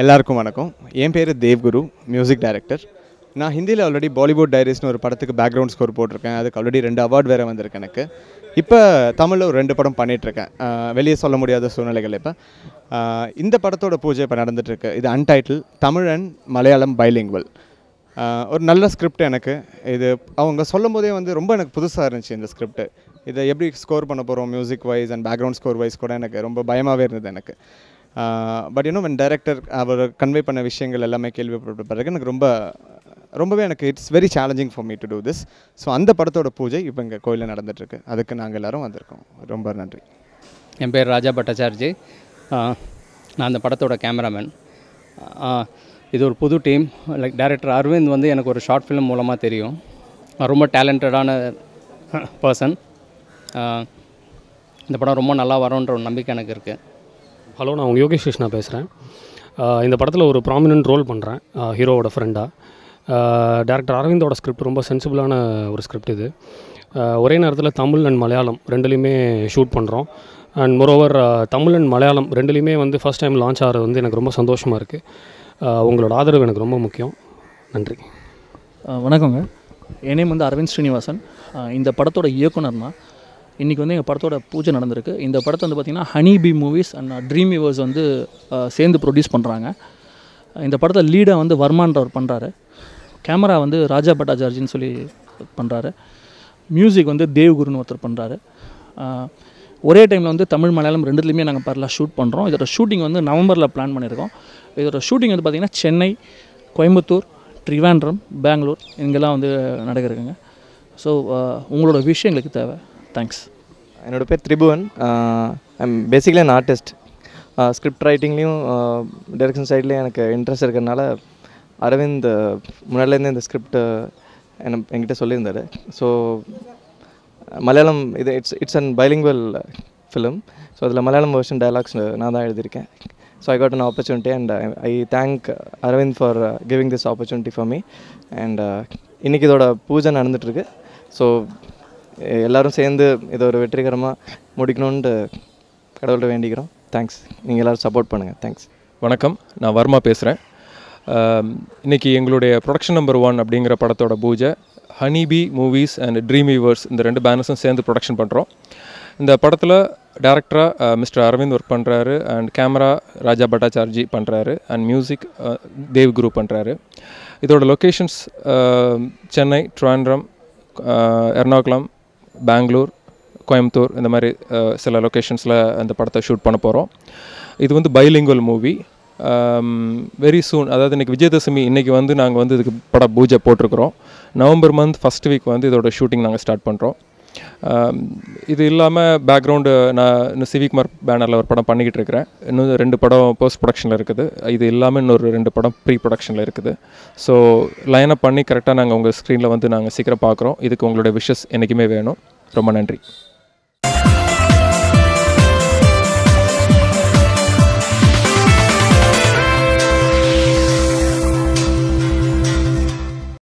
எல்லாருக்கும் வணக்கம் என் பேர் தேவ் குரு மியூசிக் டைரக்டர் நான் ஹிந்தில ஆல்ரெடி பாலிவுட் டைரிஸ்னு ஒரு படத்துக்கு பேக்ரவுண்ட் ஸ்கோர் போட்டுருக்கேன் அதுக்கு ஆல்ரெடி 2 அவார்ட் வேற வந்திருக்கு எனக்கு இப்போ தமிழ்ல ஒரு 2 படம் பண்ணிட்டு இருக்கேன் வெளிய சொல்ல முடியாத சூழ்நிலைகள் இப்ப இந்த படத்தோட பூஜை இப்ப நடந்துட்டு இருக்கு இது untitled Tamil and Malayalam bilingual ஒரு நல்ல ஸ்கிரிப்ட் எனக்கு இது அவங்க சொல்லும்போதே வந்து ரொம்ப எனக்கு புதுசா இருந்துச்சு இந்த ஸ்கிரிப்ட் இது எப்படி ஸ்கோர் பண்ண போறோம் music wise and background score wise கூட எனக்கு ரொம்ப பயமாவே இருந்தது எனக்கு but you know when director அவர் கன்வே பண்ண விஷயங்கள் எல்லாமே கேள்விப்பட்டப்பறக்கு எனக்கு ரொம்பவே எனக்கு it's very challenging for me to do this so அந்த படத்தோட பூஜை இப்போ இங்க கோயில்ல நடந்துட்டு இருக்கு அதுக்கு நாங்க எல்லாரும் வந்திருக்கோம் ரொம்ப நன்றி என் பேர் ராஜா பட்டாச்சார்ஜி நான் அந்த படத்தோட கேமராமேன் இது ஒரு புது டீம் லைக் டைரக்டர் அரவிந்த் வந்து எனக்கு ஒரு ஷார்ட் ஃபிலிம் மூலமா தெரியும் ரொம்ப டாலண்டடான पर्सन இந்த படம் ரொம்ப நல்லா வரும்ன்ற ஒரு நம்பிக்கை எனக்கு இருக்கு ஹலோ நான் யோகேஷ் கிருஷ்ணா பேசுறேன் இந்த படத்துல ஒரு ப்ராமினன்ட் ரோல் பண்றேன் ஹீரோவோட ஃப்ரெண்டா டைரக்டர் அரவிந்தோட ஸ்கிரிப்ட் ரொம்ப சென்சிபிளான ஒரு ஸ்கிரிப்ட் இது ஒரே நேரத்துல தமிழ் and மலையாளம் ரெண்டுலயுமே ஷூட் பண்றோம் and moreover Tamil and Malayalam ரெண்டுலயுமே வந்து ஃபர்ஸ்ட் டைம் லான்ச் ஆறது வந்து எனக்கு ரொம்ப சந்தோஷமா இருக்கு உங்களோட ஆதரவு எனக்கு ரொம்ப முக்கியம் நன்றி வணக்கம்ங்க என் நேம் வந்து அரவிந்த் ஸ்ரீனிவாசன் இந்த படத்தோட இயக்குனர்னா இன்னைக்கு வந்து எங்க படத்தோட பூஜை நடந்துருக்கு இந்த படத்தை வந்து பாத்தீங்கன்னா honey B movies and dream viewers வந்து சேர்ந்து ப்ரொடியூஸ் பண்றாங்க இந்த படத்தை லீடா வந்து வர்மாண்டா பண்றாரு கேமரா வந்து ராஜா பட்டாச்சார்ஜின்னு சொல்லி பண்றாரு மியூசிக் வந்து தேவ் குருன்னு ஒருத்தர் பண்றாரு ஒரே டைம்ல வந்து தமிழ் மலையாளம் ரெண்டுலயுமே நாங்க பரலா ஷூட் பண்றோம் இதோட ஷூட்டிங் வந்து நவம்பர்ல பிளான் பண்ணிருக்கோம் இதோட ஷூட்டிங் வந்து பாத்தீங்கன்னா சென்னை கோயம்புத்தூர் Trivandrum பெங்களூர் இங்கெல்லாம் வந்து நடக்குதுங்க சோ உங்களோட விஷயங்களுக்கு தேவை தேங்க்ஸ் என்னோட பேர் Tribhuvan I'm basically an artist script writing லயும் direction side லயும் எனக்கு interest இருக்கறனால அரவிந்த் முன்னாடில இருந்தே இந்த script என்கிட்ட சொல்லியிருந்தாரு சோ மலையாளம் இது it's an bilingual film so அதுல மலையாளம் version dialogues நான் தான் எழுதிருக்கேன் So I got an opportunity and I thank Aravind for giving this opportunity for me and இன்னைக்கு இதோட பூஜை நடந்துட்டு இருக்கு so எல்லாரும் சேர்ந்து இது ஒரு வெற்றிகரமா முடிக்கணும்னு கடவுளை வேண்டிக்கிறோம் thanks நீங்க எல்லாரும் சப்போர்ட் பண்ணுங்க thanks வணக்கம் நான் வர்மா பேசுறேன் இன்னைக்கு எங்களுடைய ப்ரொடக்ஷன் நம்பர் 1 அப்படிங்கற படத்தோட பூஜை Honey Bee Movies and Dream Weavers இந்த ரெண்டு பேனர்ஸும் சேர்ந்து ப்ரொடக்ஷன் பண்றோம் இந்த படத்துல director Mr. Aravind work பண்றாரு and camera Raja Bhattacharji பண்றாரு and music Dev Guru பண்றாரு இதோட locations Chennai, Trivandrum, Ernakulam, Bangalore, Coimbatore இந்த மாதிரி சில locations-ல அந்த படத்தை ஷூட் பண்ண போறோம் இது வந்து bilingual movie very soon அதாவது இன்னைக்கு விஜயதசமி இன்னைக்கு வந்து நாங்க வந்து இதுக்கு பட பூஜை போட்டுக்கறோம் நவம்பர் month first week வந்து இதோட ஷூட்டிங் நாங்க ஸ்டார்ட் பண்றோம் இது இல்லாம பேக்ரவுண்ட் நான் சிவிகுமார் பேனர்ல ஒரு படம் பண்ணிக்கிட்டு இருக்கேன் இன்னும் 2 படம் போஸ்ட் ப்ரொடக்ஷன்ல இருக்குது இது இல்லாம இன்னொரு 2 படம் ப்ரீ ப்ரொடக்ஷன்ல இருக்குது சோ லைன் அப் பண்ணி கரெக்ட்டா நாங்க உங்க ஸ்கிரீன்ல வந்து நாங்க சீக்கிரம் பார்க்கறோம் இதுக்கு உங்களுடைய விஷஸ் எனக்குமே வேணும் ரொம்ப நன்றி